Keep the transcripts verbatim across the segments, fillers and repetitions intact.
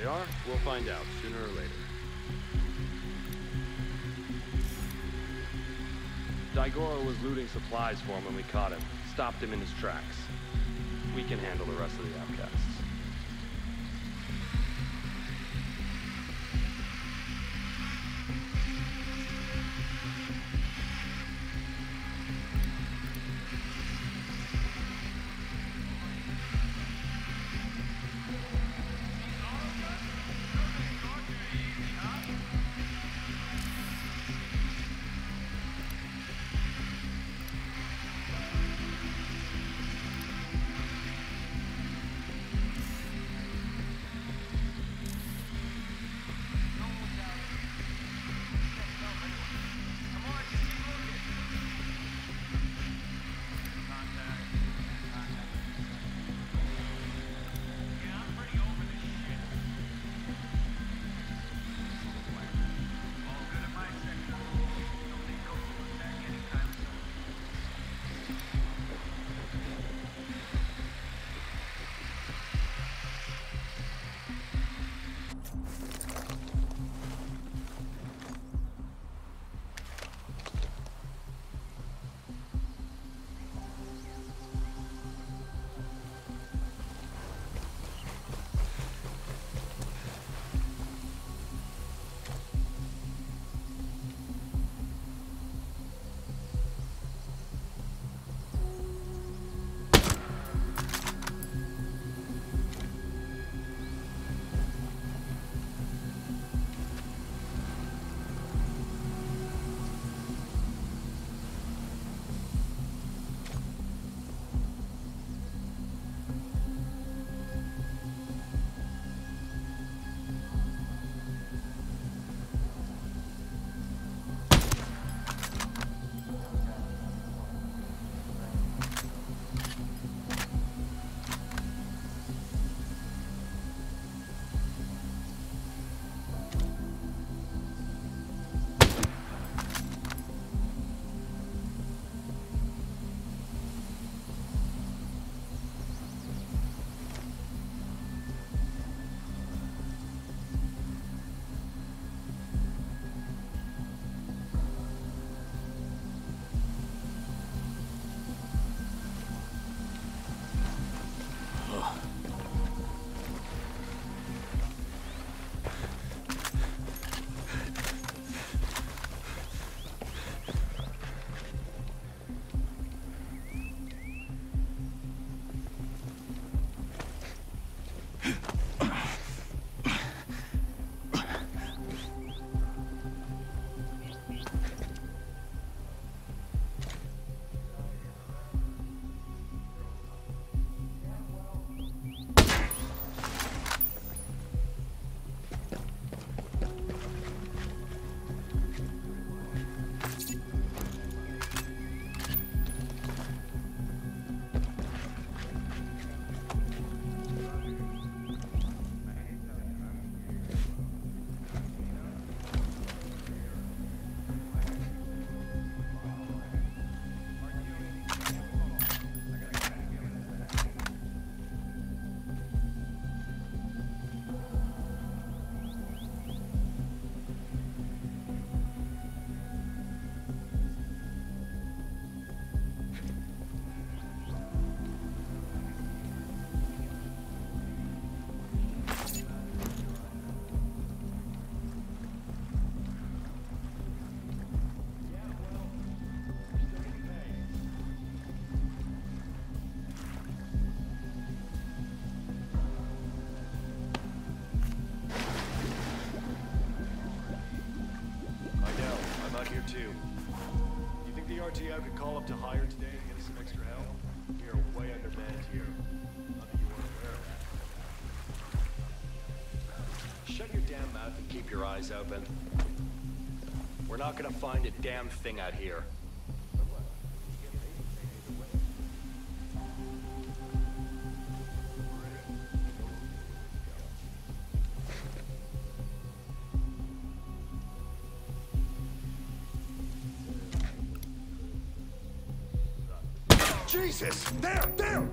they are, we'll find out sooner or later. Daigoro was looting supplies for him when we caught him. Stopped him in his tracks. We can handle the rest of the outcasts. You think the R T O could call up to hire today to get us some extra help? We are way undermanned here. Not that you weren't aware of that. Shut your damn mouth and keep your eyes open. We're not gonna find a damn thing out here. Jesus! There! There!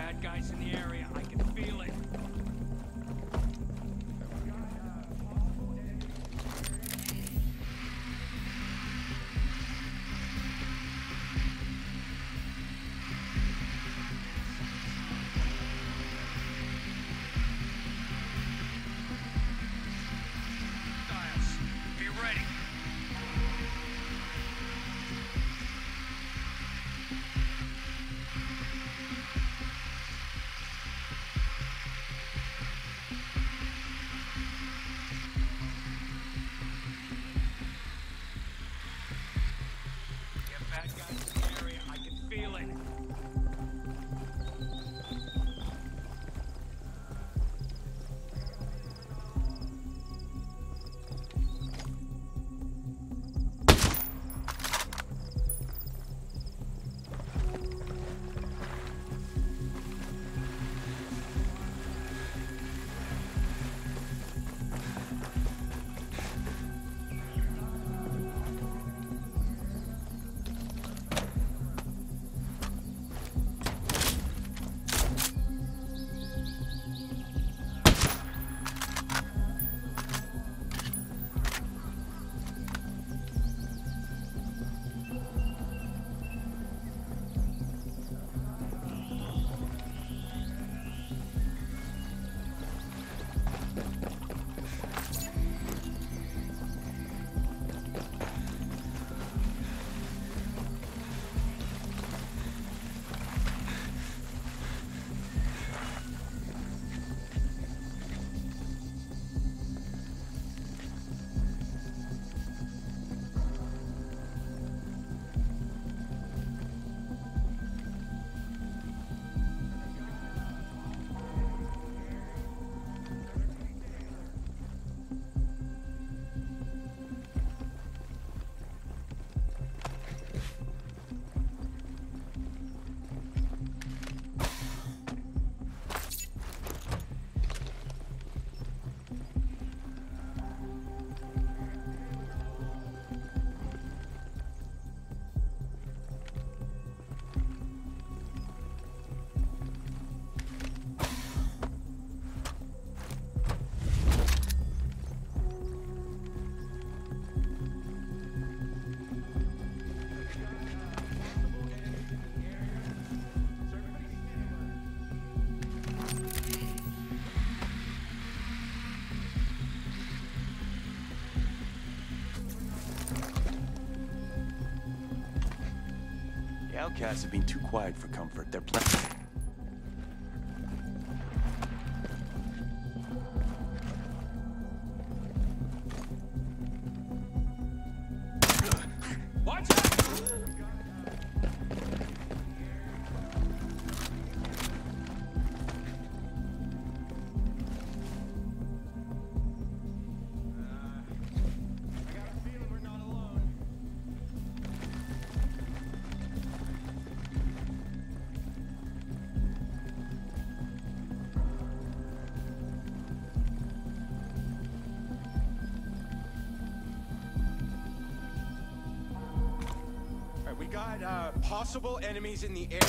bad guys in the area. I can feel it. Outcasts have been too quiet for comfort. They're playing. Got uh, possible enemies in the air.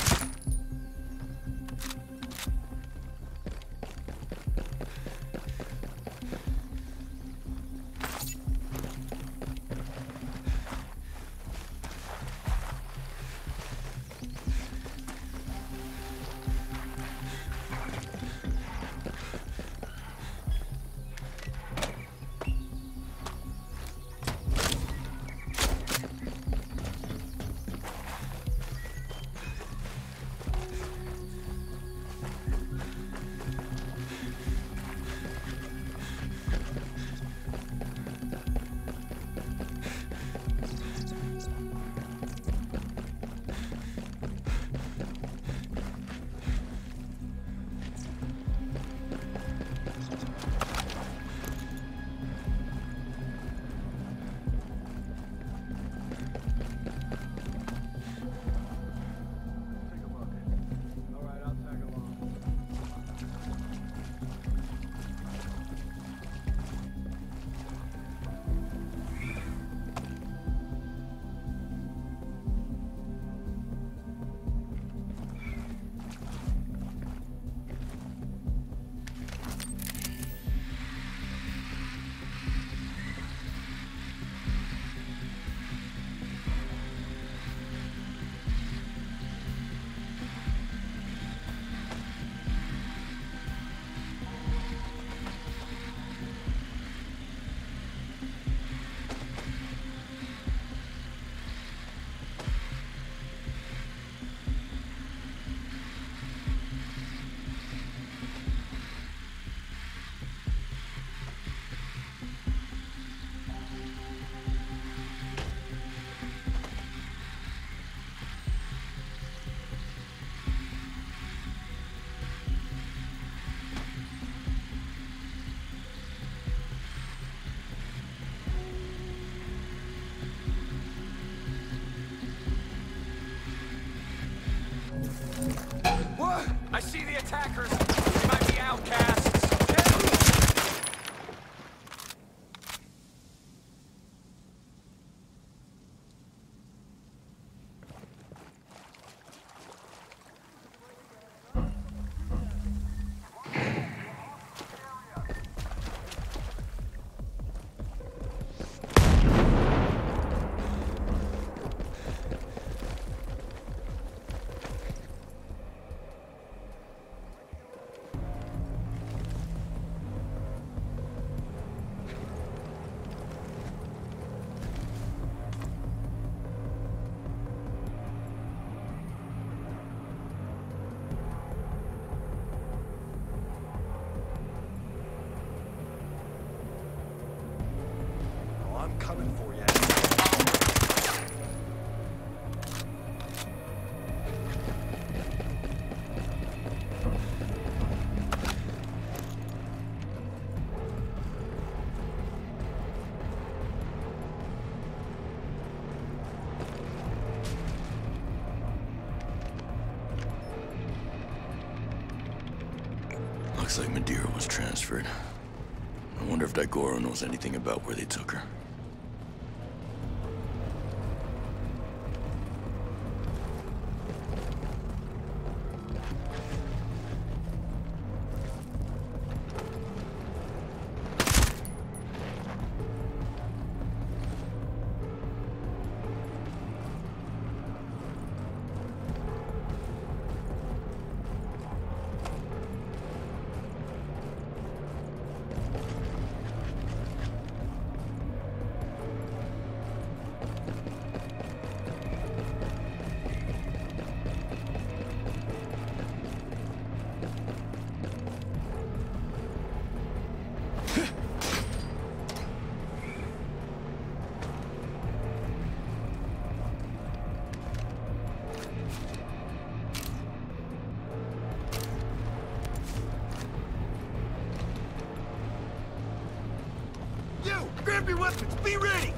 the attackers. They might be outcasts. Coming for you. Looks like Madeira was transferred. I wonder if Daigoro knows anything about where they took her. Grab your weapons! Be ready!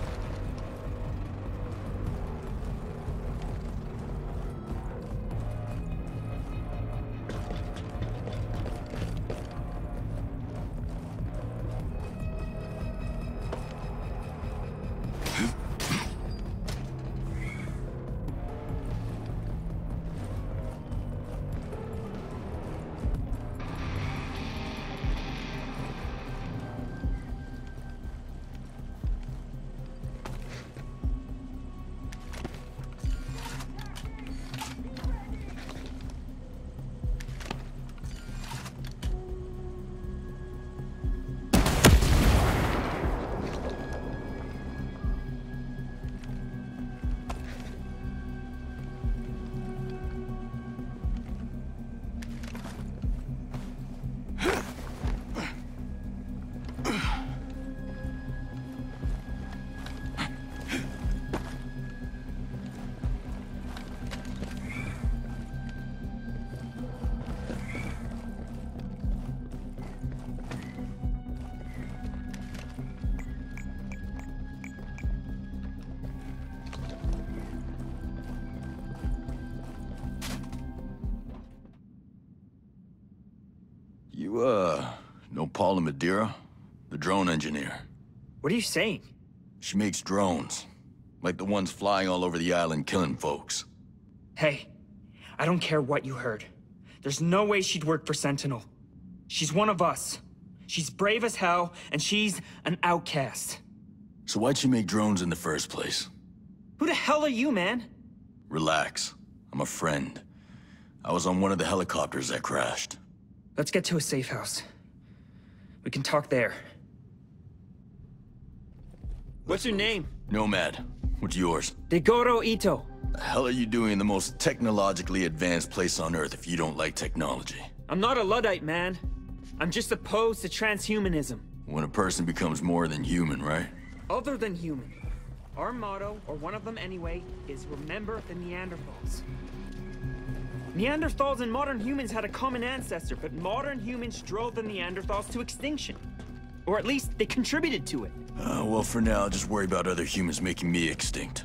You, uh, know Paula Madeira? The drone engineer. What are you saying? She makes drones. Like the ones flying all over the island killing folks. Hey, I don't care what you heard. There's no way she'd work for Sentinel. She's one of us. She's brave as hell, and she's an outcast. So why'd she make drones in the first place? Who the hell are you, man? Relax. I'm a friend. I was on one of the helicopters that crashed. Let's get to a safe house. We can talk there. What's your name? Nomad. What's yours? Daigoro Ito. The hell are you doing in the most technologically advanced place on Earth if you don't like technology? I'm not a Luddite, man. I'm just opposed to transhumanism. When a person becomes more than human, right? Other than human. Our motto, or one of them anyway, is remember the Neanderthals. Neanderthals and modern humans had a common ancestor, but modern humans drove the Neanderthals to extinction. Or at least, they contributed to it. Uh, well, for now, I'll just worry about other humans making me extinct.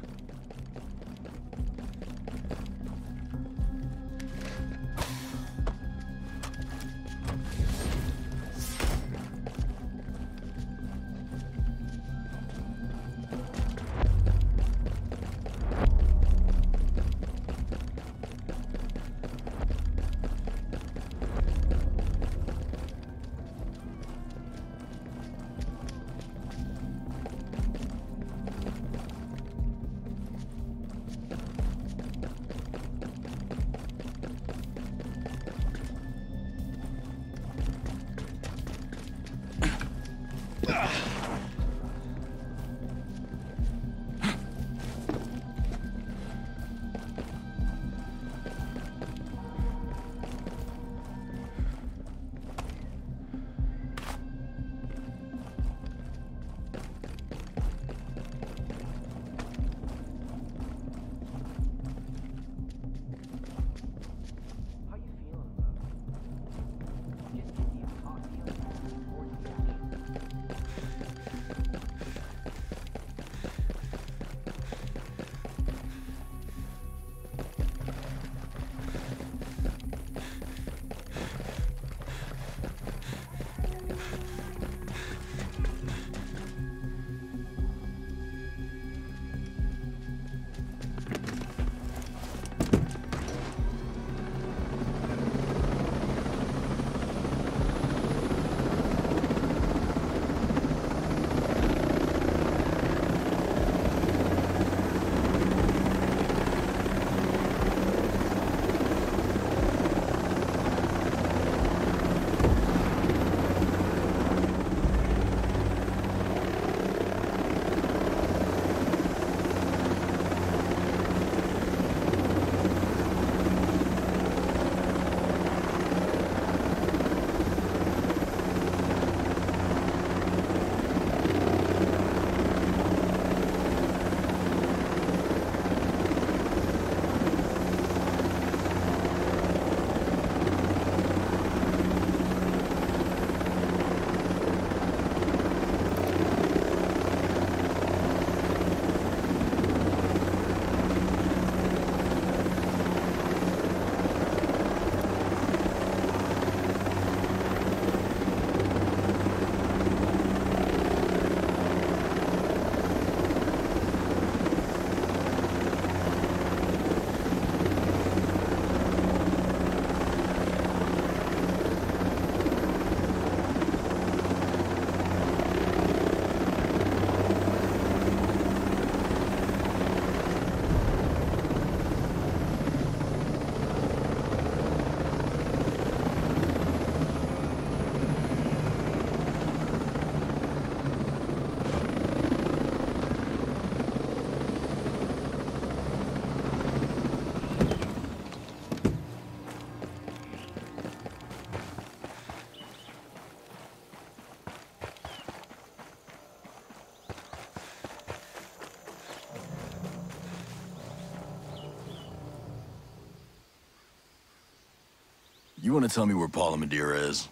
You want to tell me where Paula Madeira is?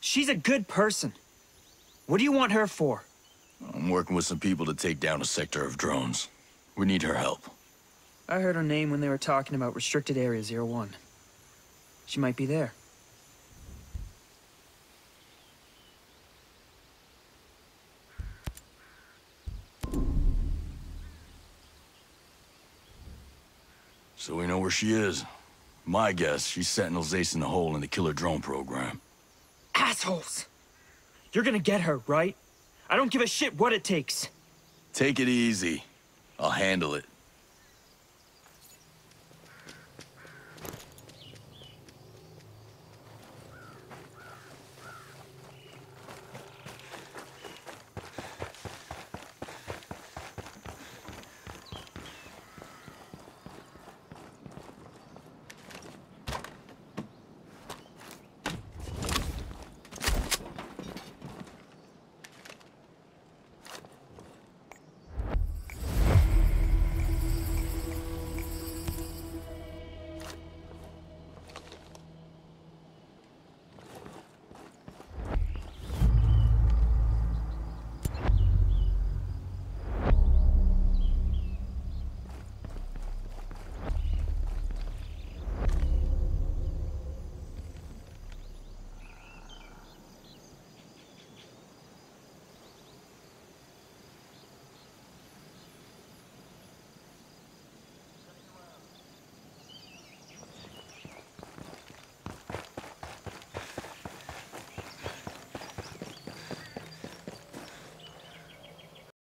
She's a good person. What do you want her for? I'm working with some people to take down a sector of drones. We need her help. I heard her name when they were talking about restricted area zero one. She might be there. So we know where she is. My guess, she's Sentinel's ace in the hole in the killer drone program. Assholes! You're gonna get her, right? I don't give a shit what it takes. Take it easy. I'll handle it.